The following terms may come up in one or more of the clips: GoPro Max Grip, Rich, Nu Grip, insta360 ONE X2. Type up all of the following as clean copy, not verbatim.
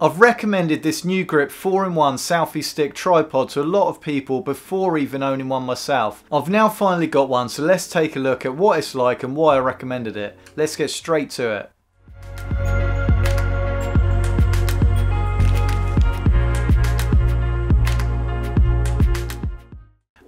I've recommended this Nu Grip 4-in-1 selfie stick tripod to a lot of people before even owning one myself. I've now finally got one, so let's take a look at what it's like and why I recommended it. Let's get straight to it.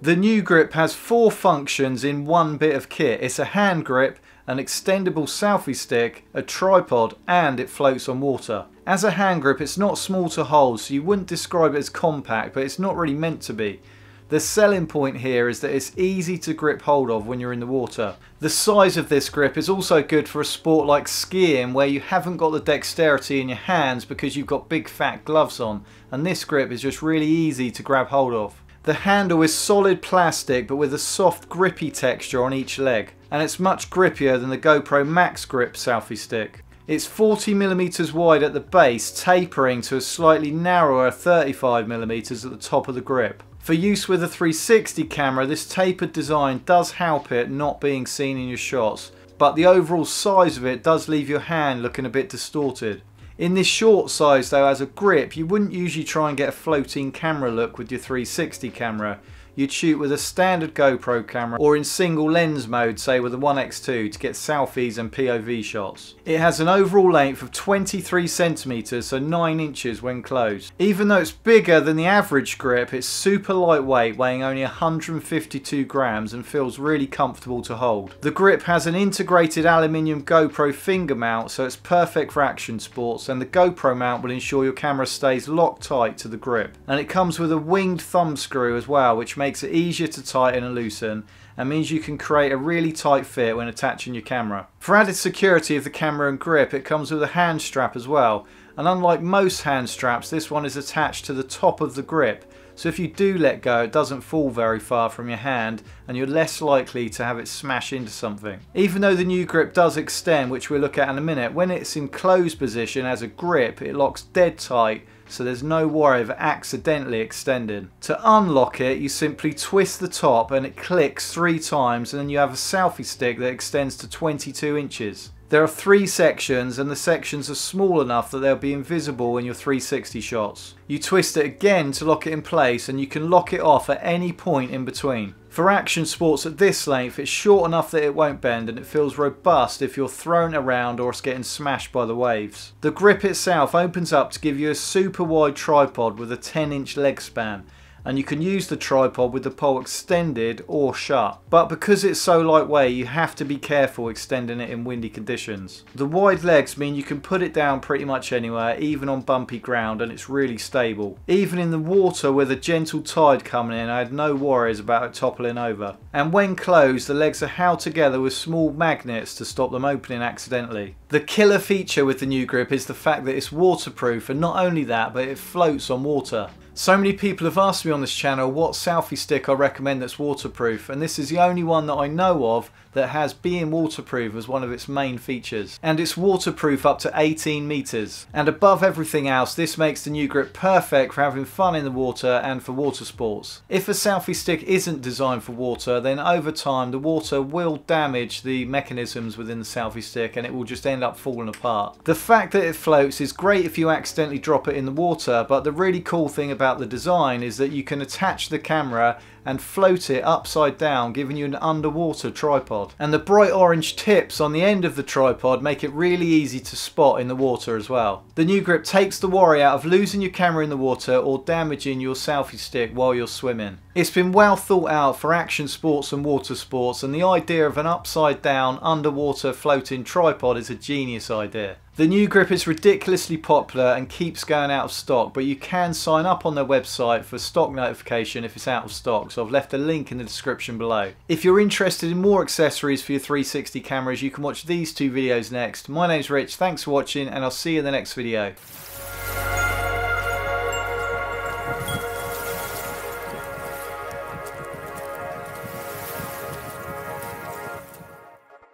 The Nu Grip has four functions in one bit of kit. It's a hand grip, an extendable selfie stick, a tripod, and it floats on water. As a hand grip, it's not small to hold, so you wouldn't describe it as compact, but it's not really meant to be. The selling point here is that it's easy to grip hold of when you're in the water. The size of this grip is also good for a sport like skiing, where you haven't got the dexterity in your hands because you've got big fat gloves on, and this grip is just really easy to grab hold of. The handle is solid plastic but with a soft grippy texture on each leg, and it's much grippier than the GoPro Max Grip selfie stick. It's 40mm wide at the base, tapering to a slightly narrower 35mm at the top of the grip. For use with a 360 camera, this tapered design does help it not being seen in your shots, but the overall size of it does leave your hand looking a bit distorted. In this short size though, as a grip, you wouldn't usually try and get a floating camera look with your 360 camera. You'd shoot with a standard GoPro camera or in single lens mode, say with a ONE X2, to get selfies and POV shots. It has an overall length of 23 cm, so 9 inches when closed. Even though it's bigger than the average grip, it's super lightweight, weighing only 152 grams and feels really comfortable to hold. The grip has an integrated aluminium GoPro finger mount, so it's perfect for action sports, and the GoPro mount will ensure your camera stays locked tight to the grip. And it comes with a winged thumb screw as well, which makes it easier to tighten and loosen, and means you can create a really tight fit when attaching your camera. For added security of the camera and grip, it comes with a hand strap as well, and unlike most hand straps, this one is attached to the top of the grip, so if you do let go, it doesn't fall very far from your hand and you're less likely to have it smash into something. Even though the Nu Grip does extend, which we'll look at in a minute, when it's in closed position as a grip, it locks dead tight, so there's no worry of accidentally extending. To unlock it, you simply twist the top and it clicks 3 times, and then you have a selfie stick that extends to 22 inches. There are 3 sections, and the sections are small enough that they'll be invisible in your 360 shots. You twist it again to lock it in place, and you can lock it off at any point in between. For action sports at this length, it's short enough that it won't bend, and it feels robust if you're thrown around or it's getting smashed by the waves. The grip itself opens up to give you a super wide tripod with a 10-inch leg span, and you can use the tripod with the pole extended or shut. But because it's so lightweight, you have to be careful extending it in windy conditions. The wide legs mean you can put it down pretty much anywhere, even on bumpy ground, and it's really stable. Even in the water with a gentle tide coming in, I had no worries about it toppling over. And when closed, the legs are held together with small magnets to stop them opening accidentally. The killer feature with the Nu Grip is the fact that it's waterproof, and not only that, but it floats on water. So many people have asked me on this channel what selfie stick I recommend that's waterproof, and this is the only one that I know of that has being waterproof as one of its main features. And it's waterproof up to 18 meters. And above everything else, this makes the Nu Grip perfect for having fun in the water and for water sports. If a selfie stick isn't designed for water, then over time the water will damage the mechanisms within the selfie stick and it will just end up falling apart. The fact that it floats is great if you accidentally drop it in the water, but the really cool thing about the design is that you can attach the camera and float it upside down, giving you an underwater tripod. And the bright orange tips on the end of the tripod make it really easy to spot in the water as well. The Nu Grip takes the worry out of losing your camera in the water or damaging your selfie stick while you're swimming. It's been well thought out for action sports and water sports, and the idea of an upside down underwater floating tripod is a genius idea. The Nu Grip is ridiculously popular and keeps going out of stock, but you can sign up on their website for stock notification if it's out of stock, so I've left a link in the description below. If you're interested in more accessories for your 360 cameras, you can watch these 2 videos next. My name's Rich, thanks for watching, and I'll see you in the next video.